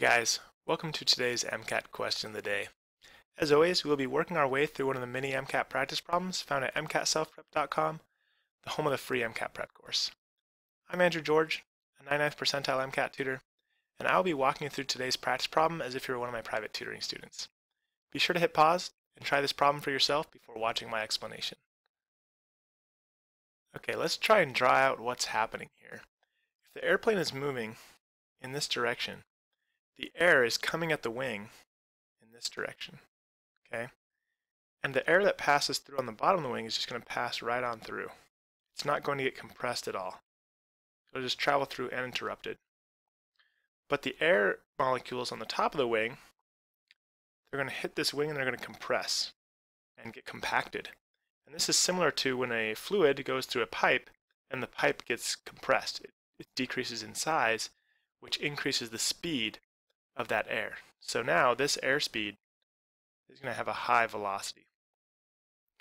Hey guys, welcome to today's MCAT question of the day. As always, we'll be working our way through one of the many MCAT practice problems found at MCATSelfPrep.com, the home of the free MCAT prep course. I'm Andrew George, a 99th percentile MCAT tutor, and I'll be walking you through today's practice problem as if you were one of my private tutoring students. Be sure to hit pause and try this problem for yourself before watching my explanation. Okay, let's try and draw out what's happening here. If the airplane is moving in this direction, the air is coming at the wing in this direction, okay? And the air that passes through on the bottom of the wing is just going to pass right on through. It's not going to get compressed at all. It'll just travel through uninterrupted. But the air molecules on the top of the wing, they're going to hit this wing and they're going to compress and get compacted. And this is similar to when a fluid goes through a pipe and the pipe gets compressed. It decreases in size, which increases the speed of that air. So now this airspeed is going to have a high velocity.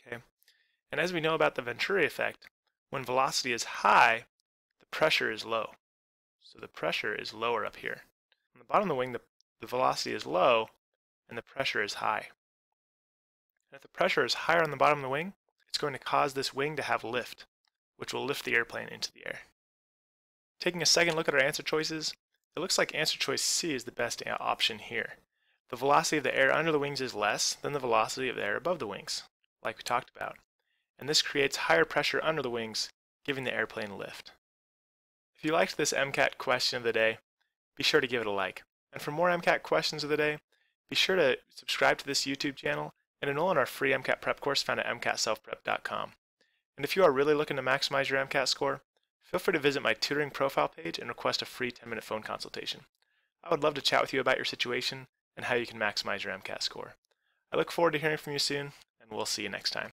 Okay? And as we know about the Venturi effect, when velocity is high, the pressure is low. So the pressure is lower up here. On the bottom of the wing, the velocity is low and the pressure is high. And if the pressure is higher on the bottom of the wing, it's going to cause this wing to have lift, which will lift the airplane into the air. Taking a second look at our answer choices, it looks like answer choice C is the best option here. The velocity of the air under the wings is less than the velocity of the air above the wings, like we talked about. And this creates higher pressure under the wings, giving the airplane lift. If you liked this MCAT question of the day, be sure to give it a like. And for more MCAT questions of the day, be sure to subscribe to this YouTube channel and enroll in our free MCAT prep course found at MCATSelfPrep.com. And if you are really looking to maximize your MCAT score, feel free to visit my tutoring profile page and request a free 10-minute phone consultation. I would love to chat with you about your situation and how you can maximize your MCAT score. I look forward to hearing from you soon, and we'll see you next time.